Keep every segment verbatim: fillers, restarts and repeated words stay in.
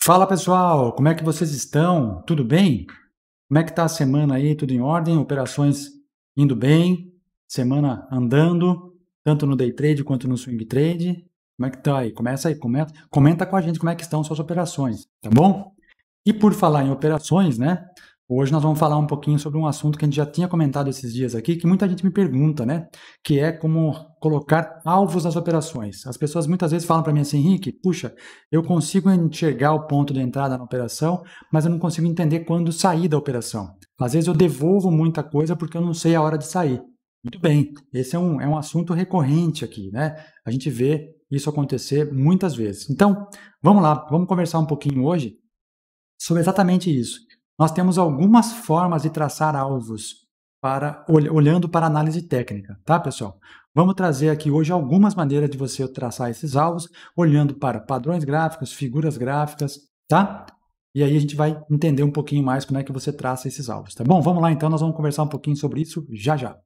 Fala pessoal, como é que vocês estão? Tudo bem? Como é que tá a semana aí? Tudo em ordem? Operações indo bem? Semana andando? Tanto no day trade quanto no swing trade? Como é que tá aí? Começa aí, comenta, comenta com a gente como é que estão suas operações, tá bom? E por falar em operações, né? Hoje nós vamos falar um pouquinho sobre um assunto que a gente já tinha comentado esses dias aqui, que muita gente me pergunta, né? Que é como colocar alvos nas operações. As pessoas muitas vezes falam para mim assim, Henrique, puxa, eu consigo enxergar o ponto de entrada na operação, mas eu não consigo entender quando sair da operação. Às vezes eu devolvo muita coisa porque eu não sei a hora de sair. Muito bem, esse é um, é um assunto recorrente aqui, né? A gente vê isso acontecer muitas vezes. Então, vamos lá, vamos conversar um pouquinho hoje sobre exatamente isso. Nós temos algumas formas de traçar alvos para, olhando para análise técnica, tá, pessoal? Vamos trazer aqui hoje algumas maneiras de você traçar esses alvos, olhando para padrões gráficos, figuras gráficas, tá? E aí a gente vai entender um pouquinho mais como é que você traça esses alvos, tá bom? Vamos lá, então, nós vamos conversar um pouquinho sobre isso já já.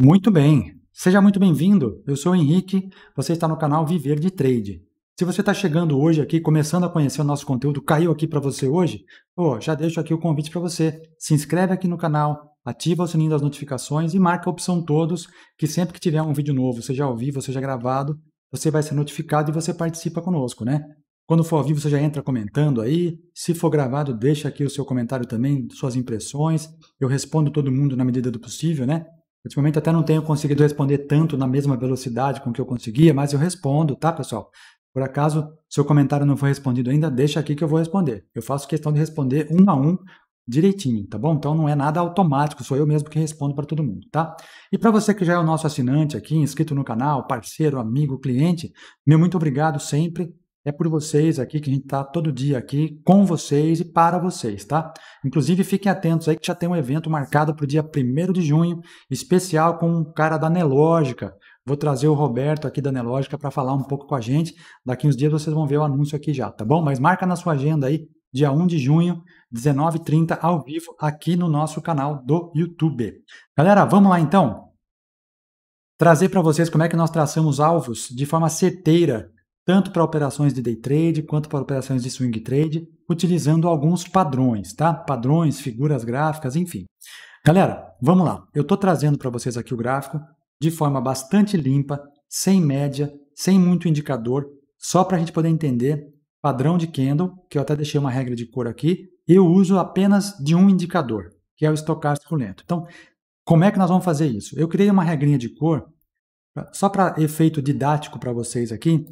Muito bem. Seja muito bem-vindo, eu sou o Henrique, você está no canal Viver de Trade. Se você está chegando hoje aqui, começando a conhecer o nosso conteúdo, caiu aqui para você hoje, oh, já deixo aqui o convite para você. Se inscreve aqui no canal, ativa o sininho das notificações e marca a opção todos, que sempre que tiver um vídeo novo, seja ao vivo, seja gravado, você vai ser notificado e você participa conosco, né? Quando for ao vivo, você já entra comentando aí. Se for gravado, deixa aqui o seu comentário também, suas impressões. Eu respondo todo mundo na medida do possível, né? Ultimamente até não tenho conseguido responder tanto na mesma velocidade com que eu conseguia, mas eu respondo, tá, pessoal? Por acaso, seu comentário não foi respondido ainda, deixa aqui que eu vou responder. Eu faço questão de responder um a um direitinho, tá bom? Então não é nada automático, sou eu mesmo que respondo para todo mundo, tá? E para você que já é o nosso assinante aqui, inscrito no canal, parceiro, amigo, cliente, meu muito obrigado sempre. É por vocês aqui que a gente está todo dia aqui, com vocês e para vocês, tá? Inclusive, fiquem atentos aí que já tem um evento marcado para o dia primeiro de junho, especial com um cara da Nelogica. Vou trazer o Roberto aqui da Nelogica para falar um pouco com a gente. Daqui uns dias vocês vão ver o anúncio aqui já, tá bom? Mas marca na sua agenda aí, dia primeiro de junho, dezenove e trinta, ao vivo, aqui no nosso canal do YouTube. Galera, vamos lá então? Trazer para vocês como é que nós traçamos alvos de forma certeira, tanto para operações de day trade quanto para operações de swing trade, utilizando alguns padrões, tá? Padrões, figuras gráficas, enfim. Galera, vamos lá. Eu estou trazendo para vocês aqui o gráfico de forma bastante limpa, sem média, sem muito indicador, só para a gente poder entender padrão de candle, que eu até deixei uma regra de cor aqui. Eu uso apenas de um indicador, que é o estocástico lento. Então, como é que nós vamos fazer isso? Eu criei uma regrinha de cor, só para efeito didático para vocês aqui.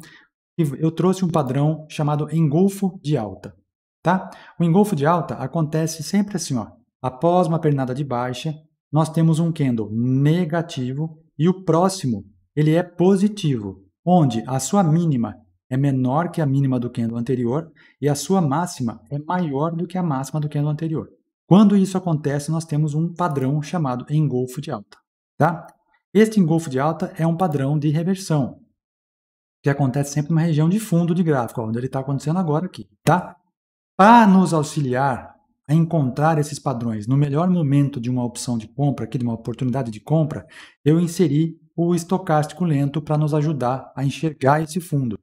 Eu trouxe um padrão chamado engolfo de alta, tá? O engolfo de alta acontece sempre assim, ó. Após uma pernada de baixa, nós temos um candle negativo e o próximo, ele é positivo, onde a sua mínima é menor que a mínima do candle anterior e a sua máxima é maior do que a máxima do candle anterior. Quando isso acontece, nós temos um padrão chamado engolfo de alta, tá? Este engolfo de alta é um padrão de reversão, que acontece sempre numa região de fundo de gráfico, ó, onde ele está acontecendo agora aqui, tá? Para nos auxiliar a encontrar esses padrões no melhor momento de uma opção de compra, aqui de uma oportunidade de compra, eu inseri o estocástico lento para nos ajudar a enxergar esse fundo.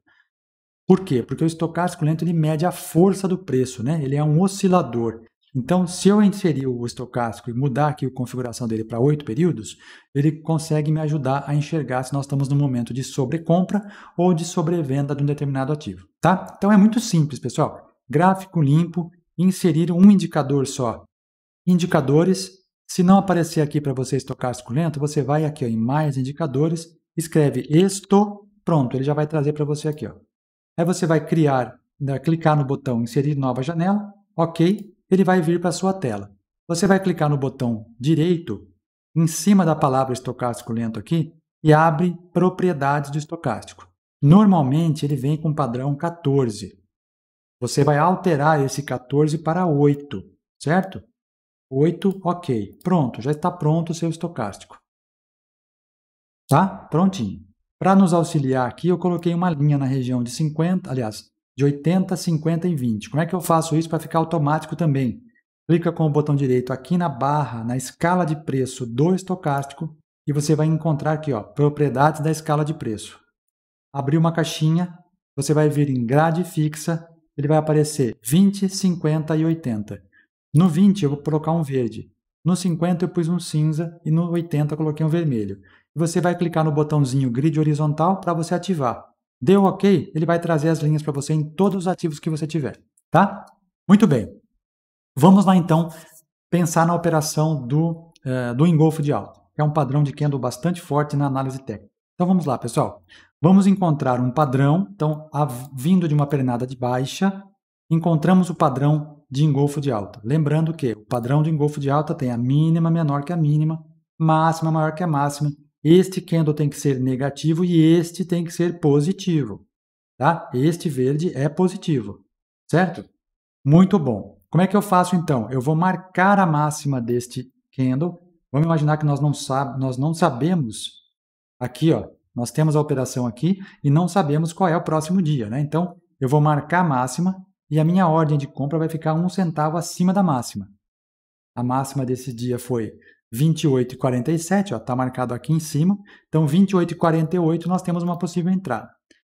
Por quê? Porque o estocástico lento ele mede a força do preço, né? Ele é um oscilador. Então, se eu inserir o estocástico e mudar aqui a configuração dele para oito períodos, ele consegue me ajudar a enxergar se nós estamos num momento de sobrecompra ou de sobrevenda de um determinado ativo, tá? Então, é muito simples, pessoal. Gráfico limpo, inserir um indicador só. Indicadores, se não aparecer aqui para você estocástico lento, você vai aqui ó, em mais indicadores, escreve esto, pronto, ele já vai trazer para você aqui, ó. Aí você vai criar, né, clicar no botão inserir nova janela, ok. Ele vai vir para a sua tela. Você vai clicar no botão direito, em cima da palavra estocástico lento aqui, e abre propriedades do estocástico. Normalmente, ele vem com padrão quatorze. Você vai alterar esse quatorze para oito, certo? oito, ok. Pronto, já está pronto o seu estocástico. Tá? Prontinho. Para nos auxiliar aqui, eu coloquei uma linha na região de cinquenta, aliás, de oitenta, cinquenta e vinte. Como é que eu faço isso para ficar automático também? Clica com o botão direito aqui na barra, na escala de preço do estocástico, e você vai encontrar aqui, ó, propriedades da escala de preço. Abrir uma caixinha, você vai vir em grade fixa, ele vai aparecer vinte, cinquenta e oitenta. No vinte eu vou colocar um verde, no cinquenta eu pus um cinza e no oitenta eu coloquei um vermelho. Você vai clicar no botãozinho grid horizontal para você ativar. Deu OK, ele vai trazer as linhas para você em todos os ativos que você tiver, tá? Muito bem. Vamos lá então pensar na operação do, uh, do engolfo de alta, que é um padrão de candle bastante forte na análise técnica. Então vamos lá, pessoal. Vamos encontrar um padrão, então a, vindo de uma pernada de baixa, encontramos o padrão de engolfo de alta. Lembrando que o padrão de engolfo de alta tem a mínima menor que a mínima, máxima maior que a máxima. Este candle tem que ser negativo e este tem que ser positivo, tá? Este verde é positivo, certo? Muito bom. Como é que eu faço, então? Eu vou marcar a máxima deste candle. Vamos imaginar que nós não, sabe, nós não sabemos. Aqui, ó, nós temos a operação aqui e não sabemos qual é o próximo dia, né? Então, eu vou marcar a máxima e a minha ordem de compra vai ficar um centavo acima da máxima. A máxima desse dia foi vinte e oito e quarenta e sete, está marcado aqui em cima. Então, vinte e oito e quarenta e oito nós temos uma possível entrada.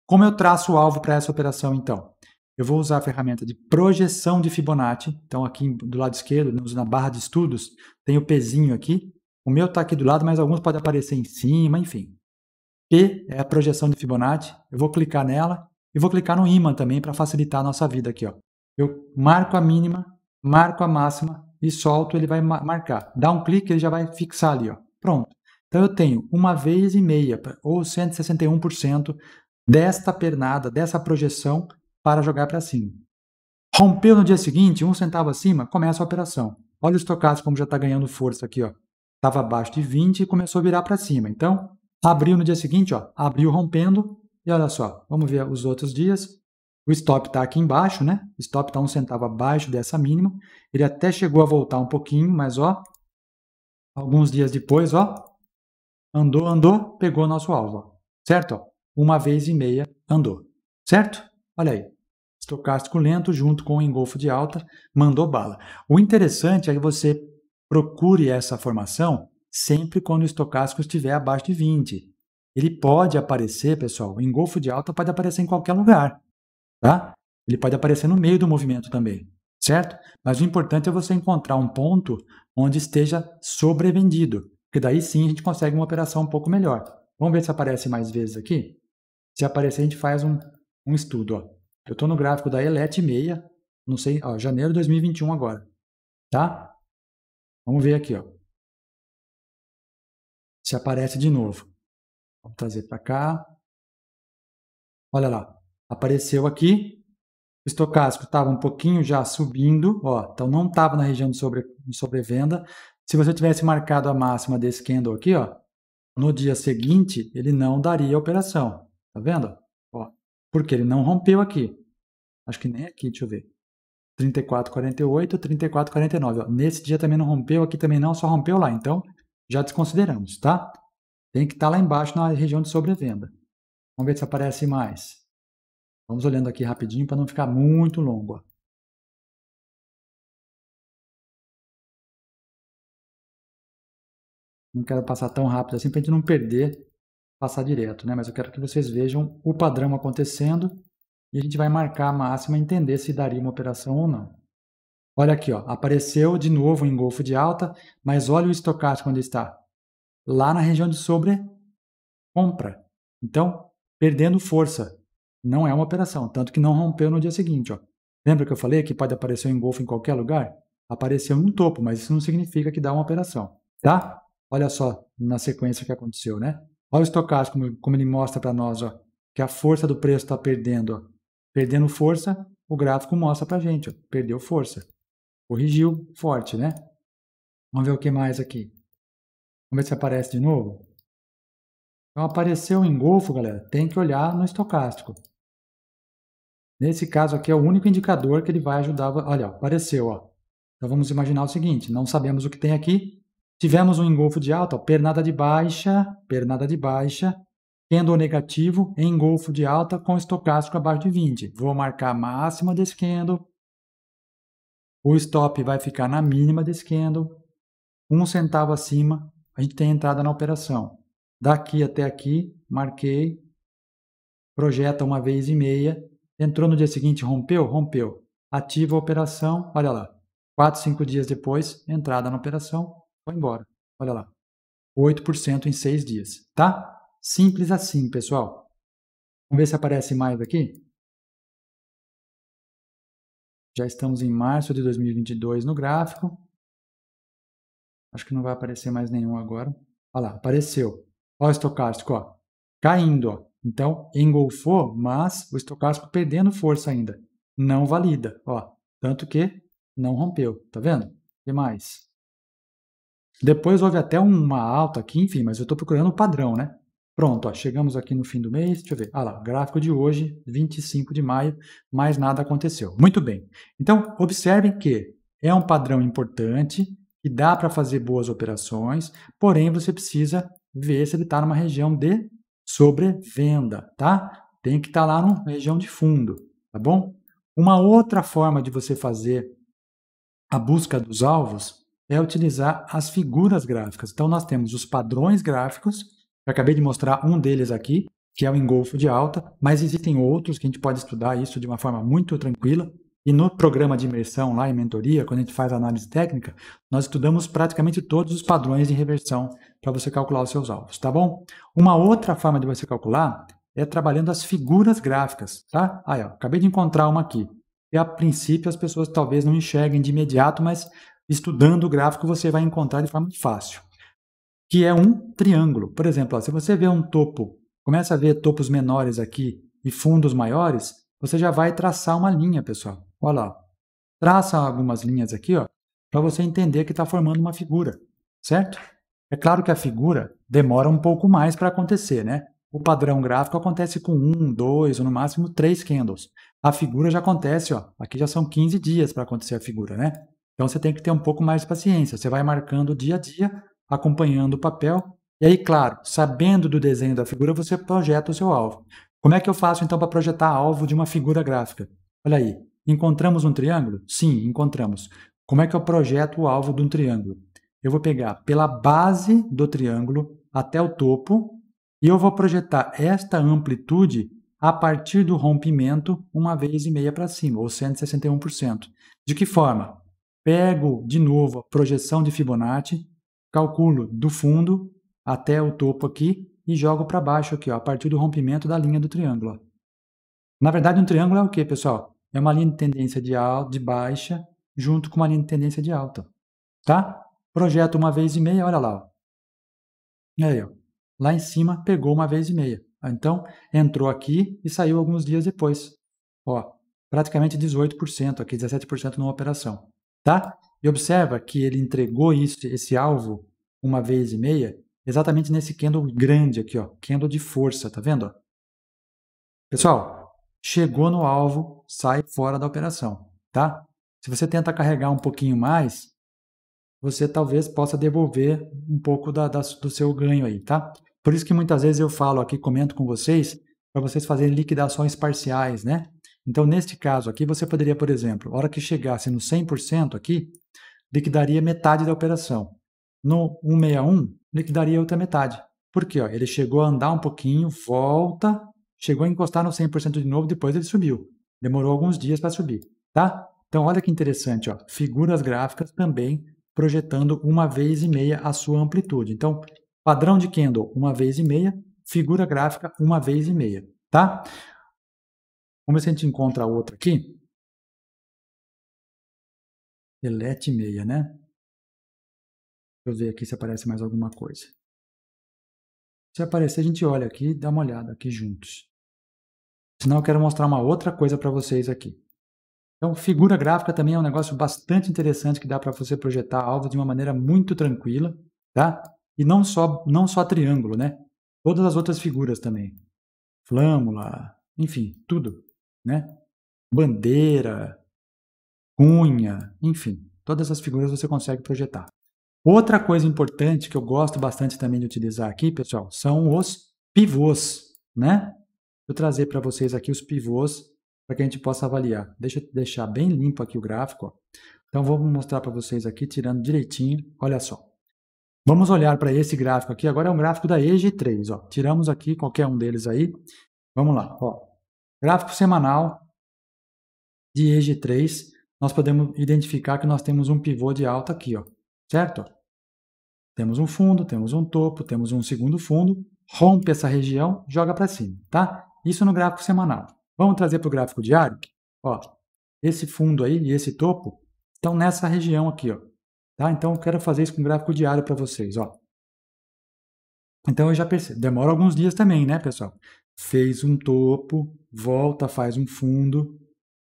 Como eu traço o alvo para essa operação, então? Eu vou usar a ferramenta de projeção de Fibonacci. Então, aqui do lado esquerdo, na barra de estudos, tem o Pzinho aqui. O meu está aqui do lado, mas alguns podem aparecer em cima, enfim. P é a projeção de Fibonacci. Eu vou clicar nela e vou clicar no ímã também para facilitar a nossa vida aqui, ó. Eu marco a mínima, marco a máxima, e solto, ele vai marcar. Dá um clique, ele já vai fixar ali, ó. Pronto. Então, eu tenho uma vez e meia, ou cento e sessenta e um por cento desta pernada, dessa projeção, para jogar para cima. Rompeu no dia seguinte, um centavo acima, começa a operação. Olha o estocástico como já está ganhando força aqui, ó. Estava abaixo de vinte e começou a virar para cima. Então, abriu no dia seguinte, ó. Abriu rompendo, e olha só, vamos ver os outros dias. O stop está aqui embaixo, né? O stop está um centavo abaixo dessa mínima. Ele até chegou a voltar um pouquinho, mas ó, alguns dias depois, ó, andou, andou, pegou nosso alvo, ó. Certo? Ó, uma vez e meia andou, certo? Olha aí, estocástico lento junto com o engolfo de alta, mandou bala. O interessante é que você procure essa formação sempre quando o estocástico estiver abaixo de vinte. Ele pode aparecer, pessoal, o engolfo de alta pode aparecer em qualquer lugar. Tá? Ele pode aparecer no meio do movimento também, certo? Mas o importante é você encontrar um ponto onde esteja sobrevendido, porque daí sim a gente consegue uma operação um pouco melhor. Vamos ver se aparece mais vezes aqui? Se aparecer, a gente faz um, um estudo. Ó. Eu estou no gráfico da E L E T seis, não sei, ó, janeiro de dois mil e vinte e um agora. Tá? Vamos ver aqui. Ó. Se aparece de novo. Vou trazer para cá. Olha lá. Apareceu aqui, o estocástico estava um pouquinho já subindo, ó, então não estava na região de, sobre, de sobrevenda. Se você tivesse marcado a máxima desse candle aqui, ó, no dia seguinte, ele não daria a operação. Tá vendo? Ó, porque ele não rompeu aqui. Acho que nem aqui, deixa eu ver. trinta e quatro e quarenta e oito, trinta e quatro e quarenta e nove. Ó, nesse dia também não rompeu, aqui também não, só rompeu lá. Então, já desconsideramos, tá? Tem que estar lá embaixo na região de sobrevenda. Vamos ver se aparece mais. Vamos olhando aqui rapidinho para não ficar muito longo. Ó. Não quero passar tão rápido assim para a gente não perder, passar direto, né? Mas eu quero que vocês vejam o padrão acontecendo e a gente vai marcar a máxima e entender se daria uma operação ou não. Olha aqui, ó, apareceu de novo um engolfo de alta, mas olha o estocástico onde está. Lá na região de sobrecompra. Então, perdendo força. Não é uma operação, tanto que não rompeu no dia seguinte. Ó. Lembra que eu falei que pode aparecer um engolfo em qualquer lugar? Apareceu no topo, mas isso não significa que dá uma operação. Tá? Olha só na sequência o que aconteceu, né? Olha o estocástico, como, como ele mostra para nós, ó, que a força do preço está perdendo. Ó. Perdendo força, o gráfico mostra para a gente. Ó. Perdeu força. Corrigiu forte, né? Vamos ver o que mais aqui. Vamos ver se aparece de novo. Então, apareceu um engolfo, galera. Tem que olhar no estocástico. Nesse caso aqui é o único indicador que ele vai ajudar. Olha, apareceu. Ó. Então vamos imaginar o seguinte, não sabemos o que tem aqui. Tivemos um engolfo de alta, ó, pernada de baixa, pernada de baixa, candle negativo, engolfo de alta com estocástico abaixo de vinte. Vou marcar a máxima desse candle. O stop vai ficar na mínima desse candle. Um centavo acima, a gente tem entrada na operação. Daqui até aqui, marquei, projeta uma vez e meia, entrou no dia seguinte, rompeu? Rompeu. Ativa a operação, olha lá. Quatro, cinco dias depois, entrada na operação, foi embora. Olha lá, oito por cento em seis dias, tá? Simples assim, pessoal. Vamos ver se aparece mais aqui. Já estamos em março de dois mil e vinte e dois no gráfico. Acho que não vai aparecer mais nenhum agora. Olha lá, apareceu. Olha o estocástico, ó, caindo, ó. Então, engolfou, mas o estocástico perdendo força ainda. Não valida, ó. Tanto que não rompeu, tá vendo? O que mais? Depois houve até uma alta aqui, enfim, mas eu estou procurando o padrão, né? Pronto, ó, chegamos aqui no fim do mês, deixa eu ver. Ah lá, gráfico de hoje, vinte e cinco de maio, mas nada aconteceu. Muito bem. Então, observem que é um padrão importante, que dá para fazer boas operações, porém você precisa ver se ele está numa região de sobrevenda, tá? Tem que estar lá na região de fundo, tá bom? Uma outra forma de você fazer a busca dos alvos é utilizar as figuras gráficas. Então, nós temos os padrões gráficos, eu acabei de mostrar um deles aqui, que é o engolfo de alta, mas existem outros que a gente pode estudar isso de uma forma muito tranquila. E no programa de imersão lá em mentoria, quando a gente faz análise técnica, nós estudamos praticamente todos os padrões de reversão para você calcular os seus alvos, tá bom? Uma outra forma de você calcular é trabalhando as figuras gráficas, tá? Aí, ó, acabei de encontrar uma aqui. E a princípio as pessoas talvez não enxerguem de imediato, mas estudando o gráfico você vai encontrar de forma fácil. Que é um triângulo. Por exemplo, ó, se você vê um topo, começa a ver topos menores aqui e fundos maiores, você já vai traçar uma linha, pessoal. Olha lá, traça algumas linhas aqui para você entender que está formando uma figura, certo? É claro que a figura demora um pouco mais para acontecer, né? O padrão gráfico acontece com um, dois ou no máximo três candles. A figura já acontece, ó, aqui já são quinze dias para acontecer a figura, né? Então você tem que ter um pouco mais de paciência, você vai marcando dia a dia, acompanhando o papel e aí, claro, sabendo do desenho da figura, você projeta o seu alvo. Como é que eu faço então para projetar alvo de uma figura gráfica? Olha aí. Encontramos um triângulo? Sim, encontramos. Como é que eu projeto o alvo de um triângulo? Eu vou pegar pela base do triângulo até o topo e eu vou projetar esta amplitude a partir do rompimento uma vez e meia para cima, ou cento e sessenta e um por cento. De que forma? Pego de novo a projeção de Fibonacci, calculo do fundo até o topo aqui e jogo para baixo aqui, ó, a partir do rompimento da linha do triângulo. Ó. Na verdade, um triângulo é o quê, pessoal? É uma linha de tendência de, alta, de baixa junto com uma linha de tendência de alta. Tá? Projeto uma vez e meia, olha lá. Ó. Aí, ó. Lá em cima pegou uma vez e meia. Então, entrou aqui e saiu alguns dias depois. Ó, praticamente dezoito por cento, aqui dezessete por cento numa operação. Tá? E observa que ele entregou isso, esse alvo uma vez e meia exatamente nesse candle grande aqui, ó, candle de força, tá vendo? Ó? Pessoal, chegou no alvo, sai fora da operação, tá? Se você tenta carregar um pouquinho mais, você talvez possa devolver um pouco da, da, do seu ganho aí, tá? Por isso que muitas vezes eu falo aqui, comento com vocês, para vocês fazerem liquidações parciais, né? Então, neste caso aqui, você poderia, por exemplo, a hora que chegasse no cem por cento aqui, liquidaria metade da operação. No cento e sessenta e um, liquidaria outra metade. Por quê? Ó, ele chegou a andar um pouquinho, volta... Chegou a encostar no cem por cento de novo, depois ele subiu. Demorou alguns dias para subir, tá? Então, olha que interessante, ó. Figuras gráficas também projetando uma vez e meia a sua amplitude. Então, padrão de candle, uma vez e meia. Figura gráfica, uma vez e meia, tá? Vamos ver se a gente encontra outra aqui. E L E T seis, né? Deixa eu ver aqui se aparece mais alguma coisa. Se aparecer, a gente olha aqui e dá uma olhada aqui juntos. Senão eu quero mostrar uma outra coisa para vocês aqui. Então, figura gráfica também é um negócio bastante interessante que dá para você projetar alvo de uma maneira muito tranquila, tá? E não só, não só triângulo, né? Todas as outras figuras também. Flâmula, enfim, tudo, né? Bandeira, cunha, enfim. Todas essas figuras você consegue projetar. Outra coisa importante que eu gosto bastante também de utilizar aqui, pessoal, são os pivôs, né? Vou trazer para vocês aqui os pivôs para que a gente possa avaliar. Deixa eu deixar bem limpo aqui o gráfico, ó. Então, vou mostrar para vocês aqui, tirando direitinho. Olha só. Vamos olhar para esse gráfico aqui. Agora é um gráfico da E G três. Ó. Tiramos aqui qualquer um deles aí. Vamos lá. Ó. Gráfico semanal de E G três. Nós podemos identificar que nós temos um pivô de alta aqui. Ó. Certo? Temos um fundo, temos um topo, temos um segundo fundo. Rompe essa região, joga para cima. Tá? Isso no gráfico semanal. Vamos trazer para o gráfico diário. Ó. Esse fundo aí e esse topo estão nessa região aqui. Ó. Tá? Então, eu quero fazer isso com gráfico diário para vocês. Ó. Então, eu já percebo. Demora alguns dias também, né, pessoal? Fez um topo, volta, faz um fundo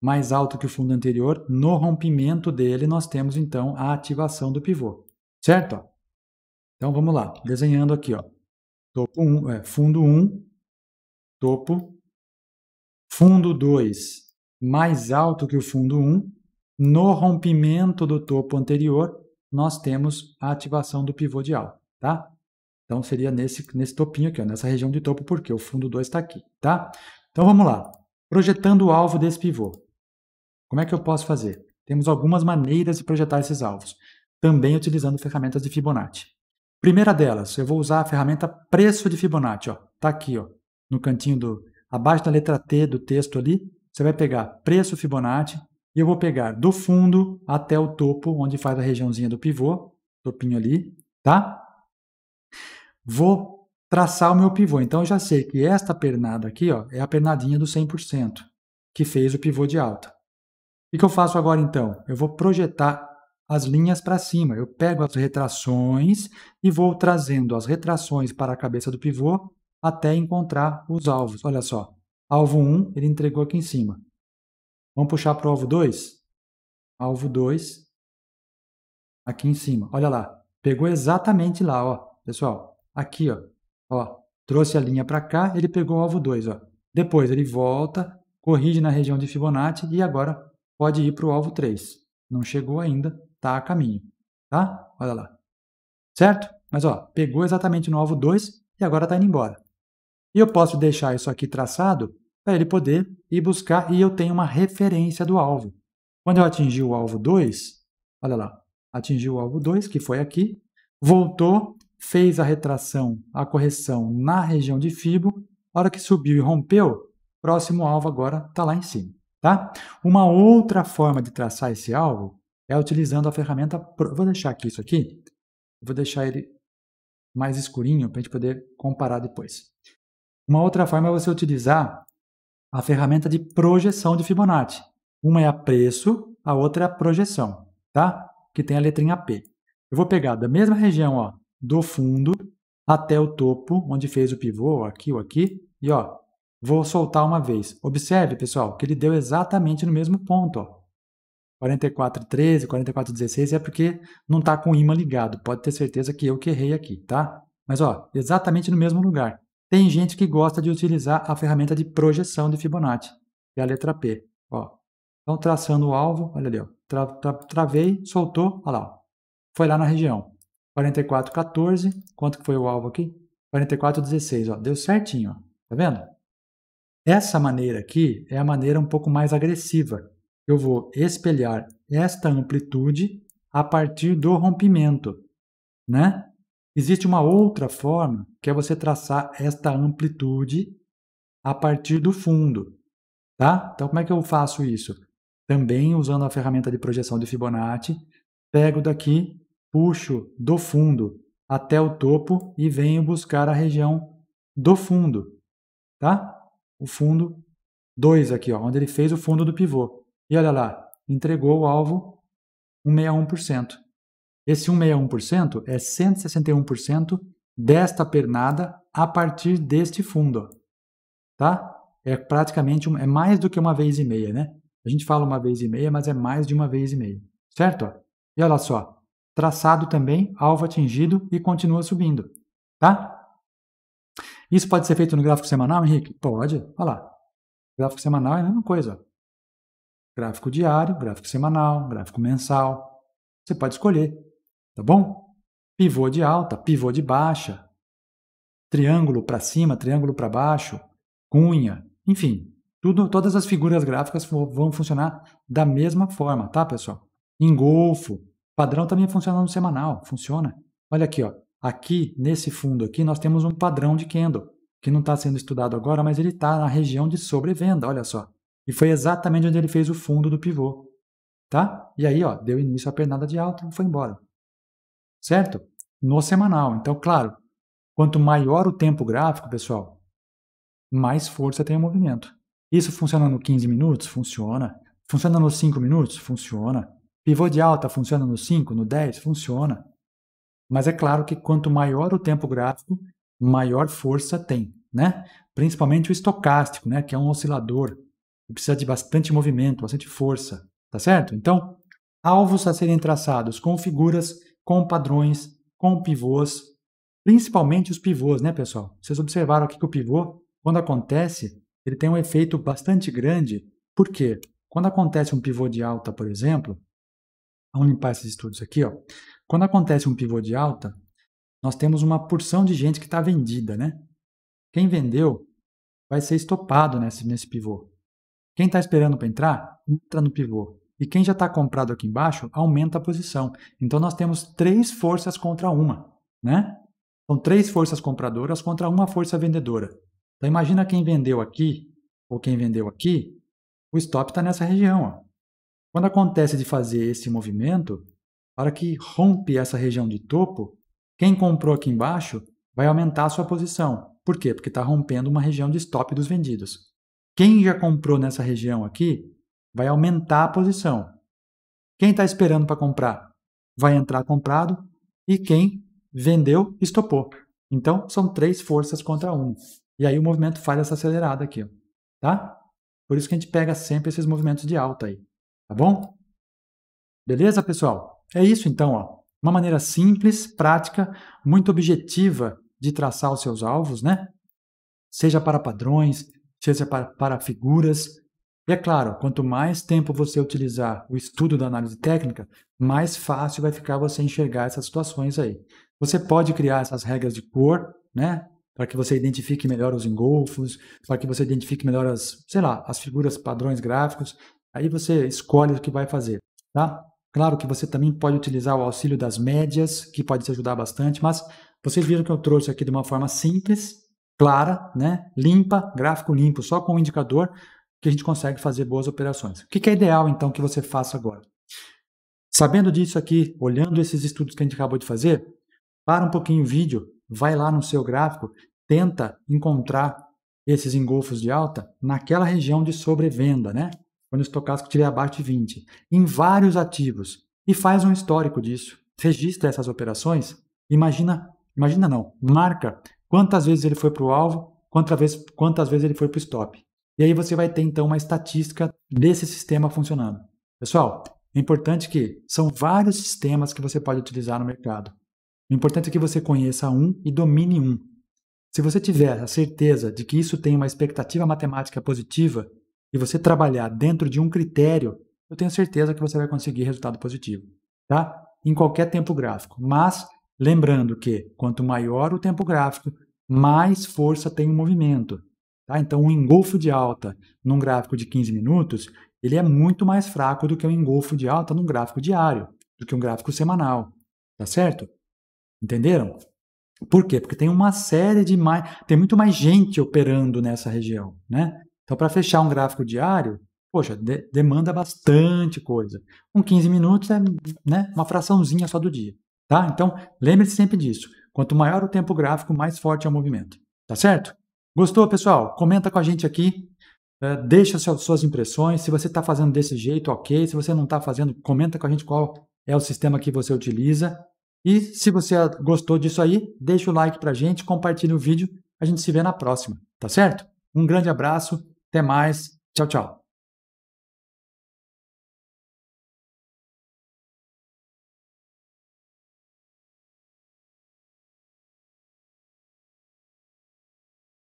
mais alto que o fundo anterior. No rompimento dele, nós temos, então, a ativação do pivô. Certo? Ó. Então, vamos lá. Desenhando aqui. Ó. Topo um, é, fundo um, topo. Fundo dois, mais alto que o fundo um. No rompimento do topo anterior, nós temos a ativação do pivô de alta, tá? Então, seria nesse, nesse topinho aqui, ó, nessa região de topo, porque o fundo dois está aqui, tá? Então, vamos lá. Projetando o alvo desse pivô. Como é que eu posso fazer? Temos algumas maneiras de projetar esses alvos, também utilizando ferramentas de Fibonacci. Primeira delas, eu vou usar a ferramenta preço de Fibonacci, ó. Tá aqui, ó, no cantinho do... abaixo da letra T do texto ali, você vai pegar preço Fibonacci, e eu vou pegar do fundo até o topo, onde faz a regiãozinha do pivô, topinho ali, tá? Vou traçar o meu pivô. Então, eu já sei que esta pernada aqui, ó, é a pernadinha do cem por cento, que fez o pivô de alta. O que eu faço agora, então? Eu vou projetar as linhas para cima. Eu pego as retrações e vou trazendo as retrações para a cabeça do pivô até encontrar os alvos. Olha só, alvo um, ele entregou aqui em cima. Vamos puxar para o alvo dois? Alvo dois, aqui em cima. Olha lá, pegou exatamente lá, ó. Pessoal, aqui, ó. Ó, trouxe a linha para cá, ele pegou o alvo dois, ó. Depois ele volta, corrige na região de Fibonacci e agora pode ir para o alvo três. Não chegou ainda, tá a caminho, tá? Olha lá. Certo? Mas, ó, pegou exatamente no alvo dois e agora tá indo embora. E eu posso deixar isso aqui traçado para ele poder ir buscar, e eu tenho uma referência do alvo. Quando eu atingi o alvo dois, olha lá, atingi o alvo dois, que foi aqui, voltou, fez a retração, a correção na região de Fibo, a hora que subiu e rompeu, próximo alvo agora está lá em cima. Tá? Uma outra forma de traçar esse alvo é utilizando a ferramenta... Pro... Vou deixar aqui isso aqui, vou deixar ele mais escurinho para a gente poder comparar depois. Uma outra forma é você utilizar a ferramenta de projeção de Fibonacci. Uma é a preço, a outra é a projeção, tá? Que tem a letrinha P. Eu vou pegar da mesma região, ó, do fundo até o topo, onde fez o pivô, aqui ou aqui, e ó, vou soltar uma vez. Observe, pessoal, que ele deu exatamente no mesmo ponto, ó. quarenta e quatro vírgula treze, quarenta e quatro vírgula dezesseis é porque não tá com o ímã ligado. Pode ter certeza que eu que errei aqui, tá? Mas ó, exatamente no mesmo lugar. Tem gente que gosta de utilizar a ferramenta de projeção de Fibonacci, que é a letra P. Ó. Então, traçando o alvo, olha ali, ó. Tra, tra, travei, soltou, olha lá. Ó. Foi lá na região. quarenta e quatro vírgula quatorze, quanto que foi o alvo aqui? quarenta e quatro vírgula dezesseis, ó. Deu certinho, ó. Tá vendo? Essa maneira aqui é a maneira um pouco mais agressiva. Eu vou espelhar esta amplitude a partir do rompimento, né? Existe uma outra forma, que é você traçar esta amplitude a partir do fundo, tá? Então, como é que eu faço isso? Também usando a ferramenta de projeção de Fibonacci, pego daqui, puxo do fundo até o topo e venho buscar a região do fundo, tá? O fundo dois aqui, ó, onde ele fez o fundo do pivô. E olha lá, entregou o alvo cento e sessenta e um por cento. Esse cento e sessenta e um por cento é cento e sessenta e um por cento desta pernada a partir deste fundo, tá? É praticamente, um, é mais do que uma vez e meia, né? A gente fala uma vez e meia, mas é mais de uma vez e meia, certo? E olha só, traçado também, alvo atingido e continua subindo, tá? Isso pode ser feito no gráfico semanal, Henrique? Pode, olha lá. Gráfico semanal é a mesma coisa. Gráfico diário, gráfico semanal, gráfico mensal, você pode escolher. Tá bom? Pivô de alta, pivô de baixa, triângulo para cima, triângulo para baixo, cunha, enfim, tudo, todas as figuras gráficas vão funcionar da mesma forma, tá, pessoal? Engolfo, padrão também funciona no semanal, funciona. Olha aqui, ó, Aqui, nesse fundo aqui, nós temos um padrão de candle, que não está sendo estudado agora, mas ele está na região de sobrevenda, olha só. E foi exatamente onde ele fez o fundo do pivô, tá? E aí, ó, deu início à pernada de alta e foi embora, certo? No semanal. Então, claro, quanto maior o tempo gráfico, pessoal, mais força tem o movimento. Isso funciona no quinze minutos? Funciona. Funciona nos cinco minutos? Funciona. Pivô de alta funciona no cinco, no dez? Funciona. Mas é claro que quanto maior o tempo gráfico, maior força tem, né? Principalmente o estocástico, né? Que é um oscilador, que precisa de bastante movimento, bastante força, tá certo? Então, alvos a serem traçados com figuras, com padrões, com pivôs, principalmente os pivôs, né, pessoal? Vocês observaram aqui que o pivô, quando acontece, ele tem um efeito bastante grande. Por quê? Quando acontece um pivô de alta, por exemplo, vamos limpar esses estudos aqui, ó. Quando acontece um pivô de alta, nós temos uma porção de gente que está vendida, né? Quem vendeu vai ser estopado nesse, nesse pivô. Quem está esperando para entrar, entra no pivô. E quem já está comprado aqui embaixo, aumenta a posição. Então, nós temos três forças contra uma, né? São três forças compradoras contra uma força vendedora. Então, imagina quem vendeu aqui, ou quem vendeu aqui, o stop está nessa região, ó. Quando acontece de fazer esse movimento, na hora que rompe essa região de topo, quem comprou aqui embaixo vai aumentar a sua posição. Por quê? Porque está rompendo uma região de stop dos vendidos. Quem já comprou nessa região aqui vai aumentar a posição. Quem está esperando para comprar vai entrar comprado e quem vendeu estopou. Então, são três forças contra um. E aí o movimento faz essa acelerada aqui, ó, tá? Por isso que a gente pega sempre esses movimentos de alta aí, tá bom? Beleza, pessoal? É isso então, ó. Uma maneira simples, prática, muito objetiva de traçar os seus alvos, né? Seja para padrões, seja para, para figuras. E é claro, quanto mais tempo você utilizar o estudo da análise técnica, mais fácil vai ficar você enxergar essas situações aí. Você pode criar essas regras de cor, né? Para que você identifique melhor os engolfos, para que você identifique melhor as, sei lá, as figuras, padrões gráficos. Aí você escolhe o que vai fazer, tá? Claro que você também pode utilizar o auxílio das médias, que pode te ajudar bastante, mas vocês viram que eu trouxe aqui de uma forma simples, clara, né? Limpa, gráfico limpo, só com o indicador, que a gente consegue fazer boas operações. O que é ideal, então, que você faça agora? Sabendo disso aqui, olhando esses estudos que a gente acabou de fazer, para um pouquinho o vídeo, vai lá no seu gráfico, tenta encontrar esses engolfos de alta naquela região de sobrevenda, né? Quando o estocástico estiver abaixo de vinte, em vários ativos, e faz um histórico disso, registra essas operações, imagina, imagina não, marca quantas vezes ele foi para o alvo, quantas vezes, quantas vezes ele foi para o stop. E aí você vai ter, então, uma estatística desse sistema funcionando. Pessoal, é importante que são vários sistemas que você pode utilizar no mercado. O importante é que você conheça um e domine um. Se você tiver a certeza de que isso tem uma expectativa matemática positiva, e você trabalhar dentro de um critério, eu tenho certeza que você vai conseguir resultado positivo, tá? Em qualquer tempo gráfico. Mas, lembrando que quanto maior o tempo gráfico, mais força tem o movimento, tá? Então, um engolfo de alta num gráfico de quinze minutos, ele é muito mais fraco do que um engolfo de alta num gráfico diário, do que um gráfico semanal, tá certo? Entenderam? Por quê? Porque tem uma série de mais... tem muito mais gente operando nessa região, né? Então, para fechar um gráfico diário, poxa, de, demanda bastante coisa. Um quinze minutos é, né, uma fraçãozinha só do dia, tá? Então, lembre-se sempre disso. Quanto maior o tempo gráfico, mais forte é o movimento, tá certo? Gostou, pessoal? Comenta com a gente aqui, uh, deixa suas, suas impressões. Se você está fazendo desse jeito, ok. Se você não está fazendo, comenta com a gente qual é o sistema que você utiliza. E se você gostou disso aí, deixa o like para a gente, compartilha o vídeo. A gente se vê na próxima, tá certo? Um grande abraço. Até mais. Tchau, tchau.